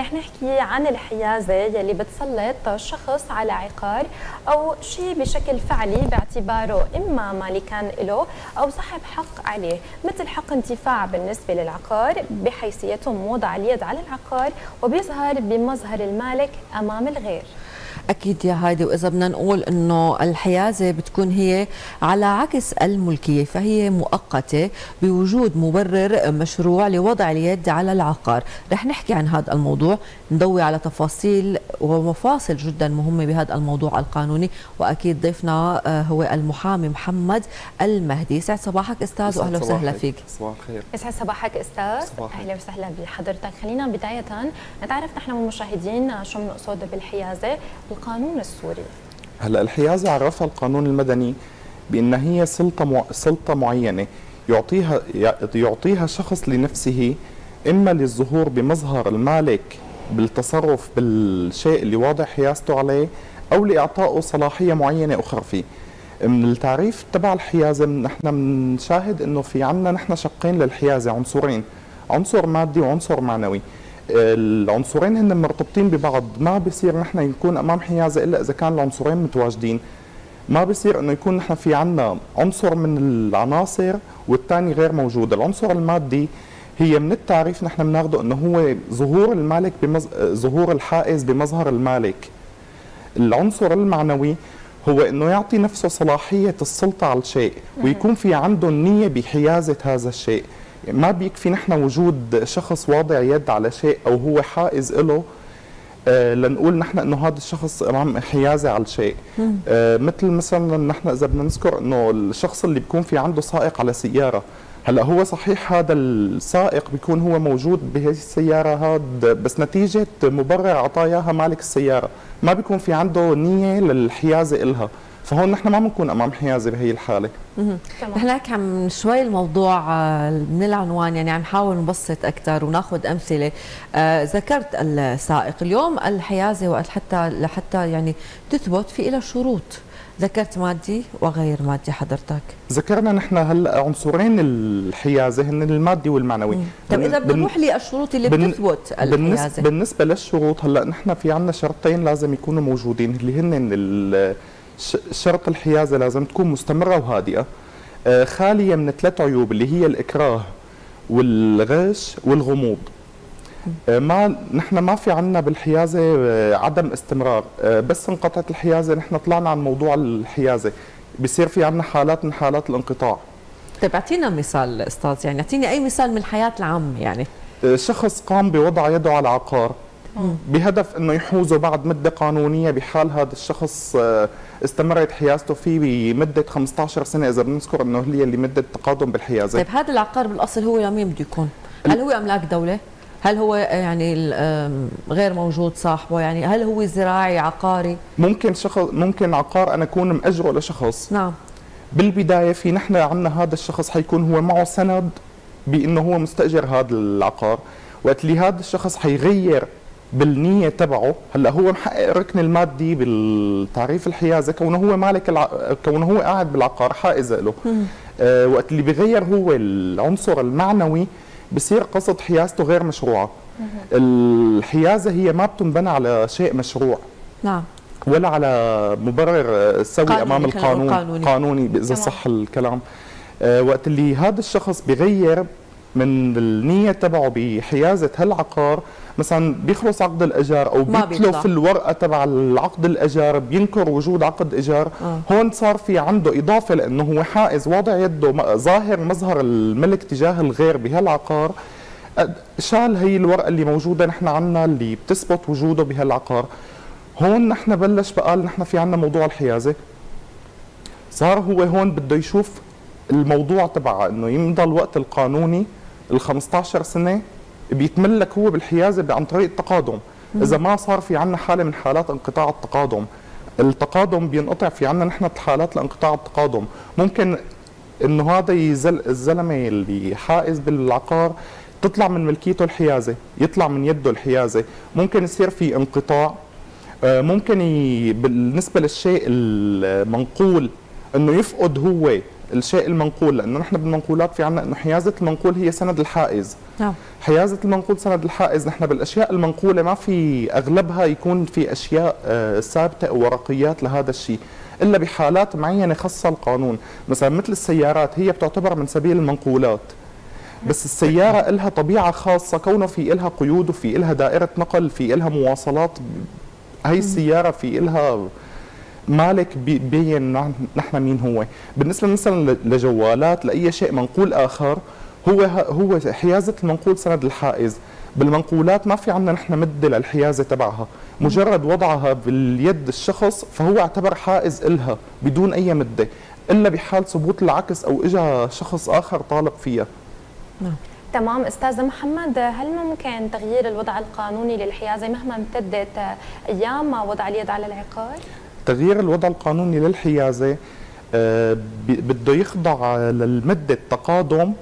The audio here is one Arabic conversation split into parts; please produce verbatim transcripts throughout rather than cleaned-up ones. رح نحكي عن الحيازة يلي بتسلط شخص على عقار أو شيء بشكل فعلي باعتباره إما مالكاً له أو صاحب حق عليه، مثل حق انتفاع بالنسبة للعقار بحيثيته موضع اليد على العقار وبيظهر بمظهر المالك أمام الغير. أكيد يا هايدي، وإذا بدنا نقول إنه الحيازة بتكون هي على عكس الملكية فهي مؤقتة بوجود مبرر مشروع لوضع اليد على العقار. رح نحكي عن هذا الموضوع، نضوي على تفاصيل ومفاصل جدا مهمة بهذا الموضوع القانوني، وأكيد ضيفنا هو المحامي محمد المهدي. يسعد صباحك أستاذ وأهلا وسهلا فيك. صباح الخير. يسعد صباحك أستاذ، أهلا وسهلا بحضرتك. خلينا بداية نتعرف نحن والمشاهدين شو بنقصد بالحيازة القانون السوري. هلا الحيازة عرفها القانون المدني بأن هي سلطة مو... سلطة معينة يعطيها يعطيها شخص لنفسه، إما للظهور بمظهر المالك بالتصرف بالشيء اللي واضع حيازته عليه أو لإعطائه صلاحية معينة أخرى فيه. من التعريف تبع الحيازة نحن بنشاهد إنه في عنا نحن شقين للحيازة، عنصرين، عنصر مادي وعنصر معنوي. العنصرين هن مرتبطين ببعض، ما بصير نحن يكون امام حيازه الا اذا كان العنصرين متواجدين. ما بصير انه يكون نحن في عنا عنصر من العناصر والثاني غير موجود. العنصر المادي هي من التعريف نحن بناخده انه هو ظهور المالك بمز... ظهور الحائز بمظهر المالك. العنصر المعنوي هو انه يعطي نفسه صلاحيه السلطه على الشيء ويكون في عنده النيه بحيازه هذا الشيء. ما بيكفي نحن وجود شخص واضع يد على شيء أو هو حائز له آه لنقول نحن إنه هذا الشخص أمام حيازة على شيء. آه مثل مثلا نحن إذا بدنا نذكر إنه الشخص اللي بيكون في عنده سائق على سيارة، هلا هو صحيح هذا السائق بيكون هو موجود بهي السيارة هاد، بس نتيجة مبرر عطاياها مالك السيارة ما بيكون في عنده نية للحيازة إلها، فهون نحن ما بنكون امام حيازه بهي الحاله. نحن هيك عم شوي الموضوع من العنوان يعني عم نحاول نبسط اكثر وناخذ امثله. آه ذكرت السائق، اليوم الحيازه وقت حتى لحتى يعني تثبت في لها شروط، ذكرت مادي وغير مادي حضرتك. ذكرنا نحن هلا عنصرين الحيازه هن المادي والمعنوي. مم. طب اذا بنروح للشروط اللي بن... بتثبت الحيازه. بالنسبه للشروط هلا نحن في عندنا شرطين لازم يكونوا موجودين اللي هن ال شرط الحيازة لازم تكون مستمرة وهادئة، خالية من ثلاث عيوب اللي هي الإكراه والغش والغموض. ما نحن ما في عنا بالحيازة عدم استمرار، بس انقطعت الحيازة نحن طلعنا عن موضوع الحيازة، بصير في عنا حالات من حالات الانقطاع. طيب اعطينا مثال أستاذ، يعني اعطيني أي مثال من الحياة العامة. يعني شخص قام بوضع يده على العقار بهدف انه يحوزه بعد مده قانونيه، بحال هذا الشخص استمرت حيازته فيه بمده خمسطعش سنه اذا بنذكر انه هي اللي مده التقادم بالحيازه. طيب هذا العقار بالاصل هو لمين بده يكون؟ هل هو املاك دوله؟ هل هو يعني غير موجود صاحبه؟ يعني هل هو زراعي عقاري؟ ممكن شخص ممكن عقار انا اكون ماجره لشخص. نعم. بالبدايه في نحن عندنا هذا الشخص حيكون هو معه سند بانه هو مستاجر هذا العقار، وقت اللي هذا الشخص حيغير بالنية تبعه. هلا هو محقق ركن المادي بالتعريف الحيازة كونه هو مالك الع... كونه هو قاعد بالعقار حائز له. آه وقت اللي بغير هو العنصر المعنوي بصير قصد حيازته غير مشروعة. الحيازة هي ما بتنبنى على شيء مشروع. نعم. ولا على مبرر سوي أمام القانون قانوني, قانوني إذا صح الكلام. آه وقت اللي هذا الشخص بغير من النية تبعه بحيازة هالعقار، مثلا بيخلص عقد الايجار او بيتلف الورقه تبع العقد الايجار، بينكر وجود عقد ايجار. آه. هون صار في عنده اضافه لانه هو حائز واضع يده ظاهر مظهر الملك تجاه الغير بهالعقار، شال هي الورقه اللي موجوده نحن عنا اللي بتثبت وجوده بهالعقار. هون نحن بلش بقال نحن في عنا موضوع الحيازه، صار هو هون بده يشوف الموضوع تبعه انه يمضى الوقت القانوني ال خمسطعش سنه بيتملك هو بالحيازة عن طريق التقادم. إذا ما صار في عنا حالة من حالات انقطاع التقادم، التقادم بينقطع في عنا نحن حالات لانقطاع التقادم. ممكن إنه هذا يزل الزلمة اللي حائز بالعقار تطلع من ملكيته الحيازة، يطلع من يده الحيازة، ممكن يصير في انقطاع. ممكن بالنسبة للشيء المنقول إنه يفقد هو الشيء المنقول، لانه نحن بالمنقولات في عندنا انه حيازه المنقول هي سند الحائز. نعم. حيازه المنقول سند الحائز. نحن بالاشياء المنقوله ما في، اغلبها يكون في اشياء ثابته او ورقيات لهذا الشيء، الا بحالات معينه خاصه القانون، مثلا مثل السيارات هي بتعتبر من سبيل المنقولات. بس السياره لها طبيعه خاصه، كونه في لها قيود وفي لها دائره نقل، في لها مواصلات، هي السياره في لها مالك بين نحن مين هو. بالنسبه مثلا لجوالات، لاي شيء منقول اخر، هو هو حيازه المنقول سند الحائز. بالمنقولات ما في عندنا نحن مده للحيازه تبعها، مجرد وضعها باليد الشخص فهو اعتبر حائز الها بدون اي مده، الا بحال ثبوت العكس او اجى شخص اخر طالب فيها. نعم. تمام. استاذ محمد، هل ممكن تغيير الوضع القانوني للحيازه مهما امتدت ايام وضع اليد على العقار؟ تغيير الوضع القانوني للحيازه بده يخضع لمده تقادم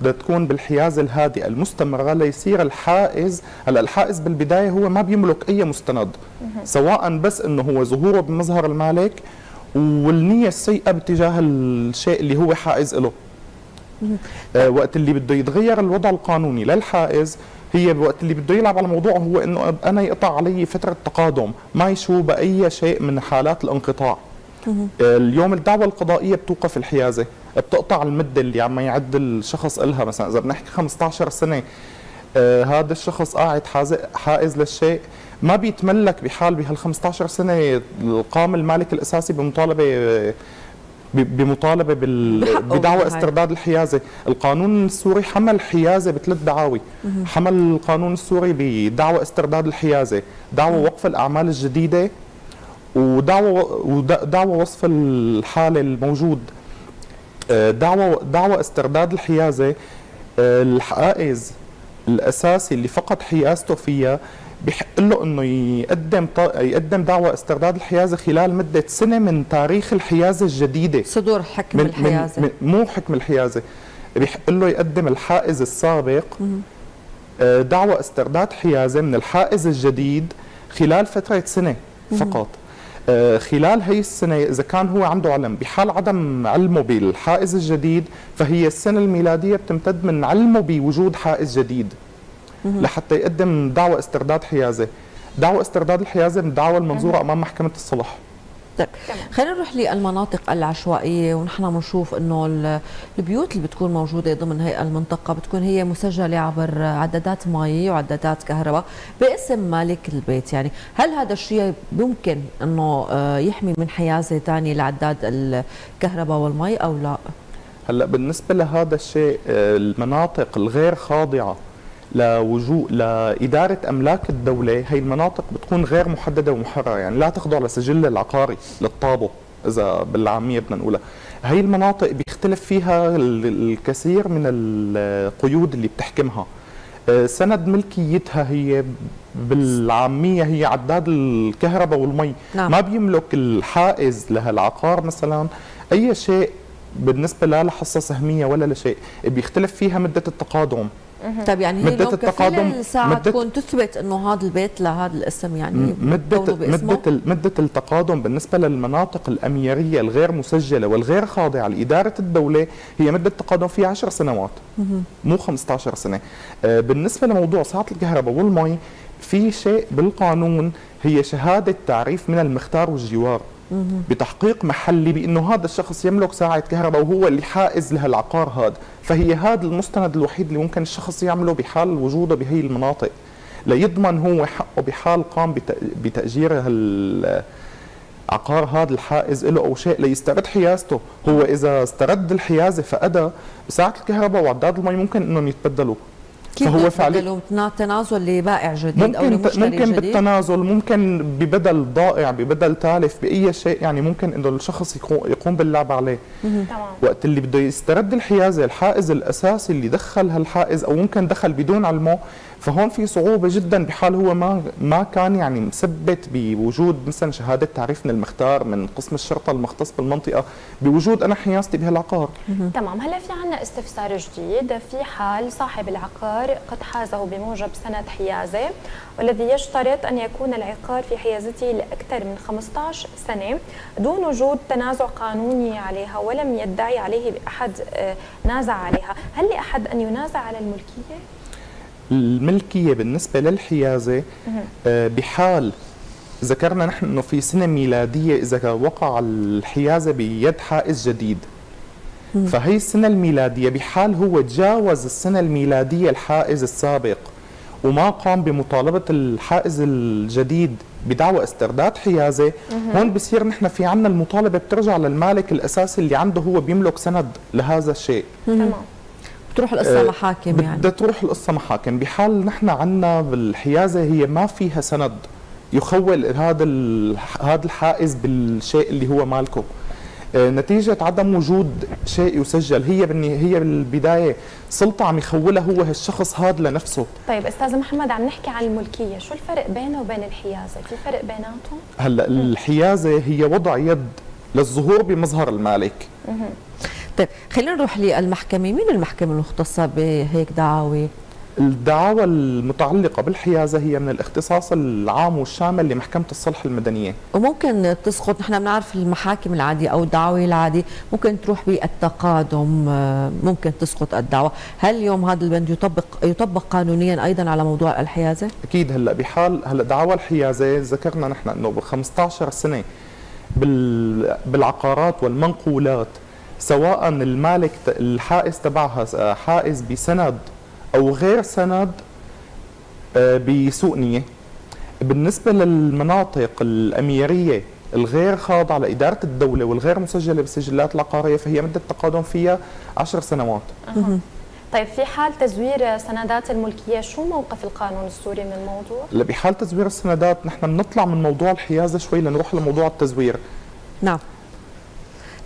بدها تكون بالحيازه الهادئه المستمره ليصير الحائز. هلا الحائز بالبدايه هو ما بيملك اي مستند، سواء بس انه هو ظهوره بمظهر المالك والنيه السيئه باتجاه الشيء اللي هو حائز له. وقت اللي بده يتغير الوضع القانوني للحائز هي الوقت اللي بده يلعب على الموضوع، هو انه انا يقطع علي فتره تقادم، ما يشو باي شيء من حالات الانقطاع. اليوم الدعوه القضائيه بتوقف الحيازه، بتقطع المده اللي عم يعد الشخص لها. مثلا اذا بنحكي خمسطعش سنه، آه هذا الشخص قاعد حائز للشيء، ما بيتملك بحال بهال خمسطعش سنه قام المالك الاساسي بمطالبه بمطالبه بدعوى استرداد الحيازه. القانون السوري حمل حيازه بثلاث دعاوي، حمل القانون السوري بدعوى استرداد الحيازه، دعوى وقف الاعمال الجديده، ودعوى ودعوى وصف الحاله الموجود. دعوى دعوى استرداد الحيازه، الحائز الاساسي اللي فقد حيازته فيها بحق له انه يقدم يقدم دعوى استرداد الحيازه خلال مده سنه من تاريخ الحيازه الجديدة، صدور حكم من الحيازه، من مو حكم الحيازه، بحق له يقدم الحائز السابق دعوى استرداد حيازه من الحائز الجديد خلال فتره سنه فقط. خلال هي السنه اذا كان هو عنده علم، بحال عدم علمه بالحائز الجديد فهي السنه الميلاديه بتمتد من علمه بوجود حائز جديد لحتى يقدم دعوى استرداد حيازه. دعوى استرداد الحيازه من الدعوى المنظوره امام محكمه الصلح. طيب خلينا نروح للمناطق العشوائيه، ونحن بنشوف انه البيوت اللي بتكون موجوده ضمن هي المنطقه بتكون هي مسجله عبر عدادات مي وعدادات كهرباء باسم مالك البيت، يعني هل هذا الشيء ممكن انه يحمي من حيازه ثانيه لعداد الكهرباء والمي او لا؟ هلا بالنسبه لهذا الشيء، المناطق الغير خاضعه لوجوه لاداره املاك الدوله، هي المناطق بتكون غير محدده ومحرره، يعني لا تخضع لسجل العقاري للطابو اذا بالعاميه بدنا نقولها. هي المناطق بيختلف فيها الكثير من القيود اللي بتحكمها. سند ملكيتها هي بالعاميه هي عداد الكهرباء والمي. نعم. ما بيملك الحائز لهالعقار مثلا اي شيء بالنسبه لا لحصه سهميه ولا لشيء، بيختلف فيها مده التقادم. طيب يعني هي لو كفيلة ساعة تكون تثبت انه هذا البيت لهذا الاسم، يعني مدة مدة مدة التقادم بالنسبة للمناطق الاميرية الغير مسجلة والغير خاضعة لإدارة الدولة هي مدة التقادم فيها عشر سنوات مو خمسطعش سنة. بالنسبة لموضوع ساعة الكهرباء والمي، في شيء بالقانون هي شهادة تعريف من المختار والجوار بتحقيق محلي بانه هذا الشخص يملك ساعه كهرباء وهو اللي حائز لهالعقار هذا، فهي هذا المستند الوحيد اللي ممكن الشخص يعمله بحال وجوده بهي المناطق ليضمن هو حقه بحال قام بتاجير هالعقار هذا الحائز له او شيء ليسترد حيازته. هو اذا استرد الحيازه فأدى ساعه الكهرباء وعداد المي ممكن انهم يتبدلوا. كيف فهو فعليا تنازل لبائع جديد ممكن او لمشتري ممكن جديد، ممكن بالتنازل، ممكن ببدل ضائع، ببدل تالف، باي شيء، يعني ممكن انه الشخص يقوم باللعب عليه. تمام. وقت اللي بده يسترد الحيازه، الحائز الاساسي اللي دخل هالحائز او ممكن دخل بدون علمه، فهون في صعوبه جدا بحال هو ما ما كان يعني مثبت بوجود مثلا شهاده تعريف من المختار من قسم الشرطه المختص بالمنطقه بوجود انا حيازتي بهالعقار. تمام. هلا في عندنا استفسار جديد في حال صاحب العقار قد حازه بموجب سند حيازه والذي يشترط ان يكون العقار في حيازته لاكثر من خمسطعش سنه دون وجود تنازع قانوني عليها ولم يدعي عليه باحد نازع عليها، هل لأحد ان ينازع على الملكيه؟ الملكيه بالنسبه للحيازه بحال ذكرنا نحن انه في سنه ميلاديه اذا وقع الحيازه بيد حائز جديد، فهي السنه الميلاديه بحال هو تجاوز السنه الميلاديه الحائز السابق وما قام بمطالبه الحائز الجديد بدعوى استرداد حيازه، هون بصير نحن في عندنا المطالبه بترجع للمالك الاساسي اللي عنده هو بيملك سند لهذا الشيء. تمام. بتروح القصه محاكم يعني. بدها تروح القصه محاكم، بحال نحن عندنا بالحيازه هي ما فيها سند يخول هذا هذا الحائز بالشيء اللي هو مالكه. نتيجه عدم وجود شيء يسجل هي هي بالبدايه سلطه عم يخولها هو هالشخص هذا لنفسه. طيب استاذ محمد، عم نحكي عن الملكيه، شو الفرق بينه وبين الحيازه؟ في فرق بيناتهم؟ هلا الحيازه هي وضع يد للظهور بمظهر المالك. طيب خلينا نروح للمحكمه، مين المحكمه المختصه بهيك دعاوي؟ الدعاوى المتعلقة بالحيازة هي من الاختصاص العام والشامل لمحكمة الصلح المدنية، وممكن تسقط. نحن بنعرف المحاكم العادية أو الدعاوي العادية ممكن تروح بالتقادم، ممكن تسقط الدعوى. هل اليوم هذا البند يطبق يطبق قانونيا أيضا على موضوع الحيازة؟ أكيد. هلا بحال هلا دعوى الحيازة ذكرنا نحن إنه ب خمسطعش سنة بالعقارات والمنقولات، سواء المالك الحائز تبعها حائز بسند أو غير سند بسوء نية. بالنسبة للمناطق الأميرية الغير خاضعة لإدارة الدولة والغير مسجلة بالسجلات العقارية فهي مدة التقادم فيها عشر سنوات. أه. طيب في حال تزوير سندات الملكية شو موقف القانون السوري من الموضوع؟ بحال تزوير السندات نحن بنطلع من موضوع الحيازة شوي لنروح لموضوع التزوير. نعم.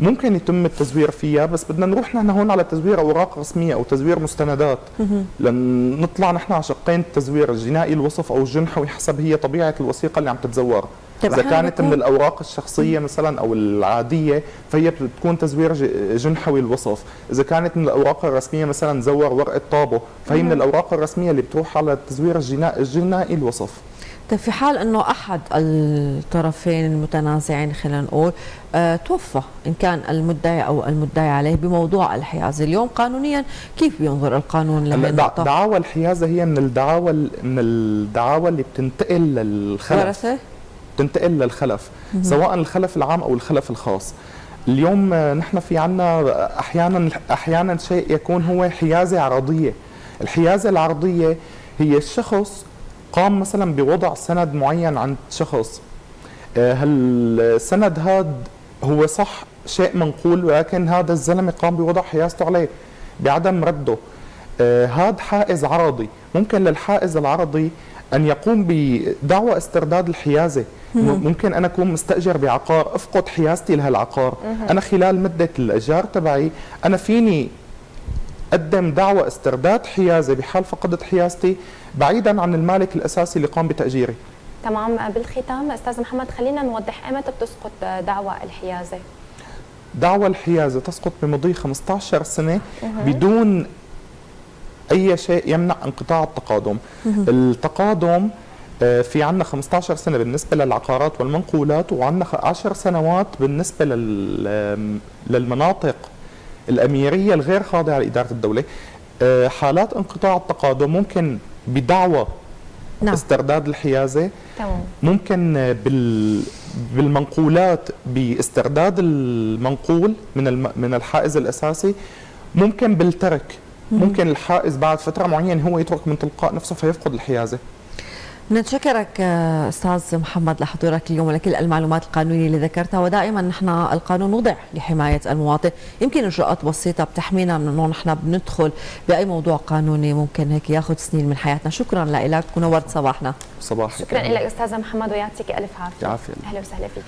ممكن يتم التزوير فيها، بس بدنا نروح نحن هون على تزوير اوراق رسميه او تزوير مستندات، لن نطلع نحن على شقين التزوير الجنائي الوصف او الجنحوي حسب هي طبيعه الوثيقه اللي عم تتزور. اذا كانت من الاوراق الشخصيه مثلا او العاديه فهي بتكون تزوير جنحوي الوصف، اذا كانت من الاوراق الرسميه مثلا زور ورقه طابه فهي من الاوراق الرسميه اللي بتروح على التزوير الجنائي الوصف. طيب في حال انه احد الطرفين المتنازعين خلينا نقول أه توفى، ان كان المدعي او المدعي عليه بموضوع الحيازه، اليوم قانونيا كيف بينظر القانون لهالنقطه؟ دعاوى الحيازه هي من الدعاوى من الدعاوى اللي بتنتقل للخلف، بتنتقل للخلف سواء الخلف العام او الخلف الخاص. اليوم نحن في عندنا احيانا احيانا شيء يكون هو حيازه عرضيه. الحيازه العرضيه هي الشخص قام مثلا بوضع سند معين عند شخص، هالسند هذا هو صح شيء منقول ولكن هذا الزلمه قام بوضع حيازته عليه بعدم رده، هذا حائز عرضي. ممكن للحائز العرضي ان يقوم بدعوى استرداد الحيازه. ممكن انا اكون مستاجر بعقار افقد حيازتي لهالعقار، انا خلال مده الايجار تبعي انا فيني قدم دعوى استرداد حيازه بحال فقدت حيازتي بعيدا عن المالك الاساسي اللي قام بتاجيري. تمام. بالختام استاذ محمد خلينا نوضح ايمتى بتسقط دعوى الحيازه؟ دعوى الحيازه تسقط بمضي خمسطعش سنه بدون اي شيء يمنع انقطاع التقادم. التقادم في عندنا خمسطعش سنه بالنسبه للعقارات والمنقولات، وعندنا عشر سنوات بالنسبه للمناطق الأميرية الغير خاضعة لإدارة الدولة. حالات انقطاع التقادم ممكن بدعوى نعم. استرداد الحيازة، تمام. ممكن بالمنقولات باسترداد المنقول من من الحائز الأساسي، ممكن بالترك، ممكن الحائز بعد فترة معينة هو يترك من تلقاء نفسه فيفقد الحيازة. نتشكرك أستاذ محمد لحضورك اليوم ولكل المعلومات القانونية اللي ذكرتها، ودائما نحن القانون وضع لحماية المواطن، يمكن إجراءات بسيطة بتحمينا من أنه نحن بندخل بأي موضوع قانوني ممكن هيك ياخذ سنين من حياتنا. شكرا لك ونورت صباحنا. صباحك. شكرا لك أستاذ محمد ويعطيك ألف عافية. أهلا وسهلا فيك.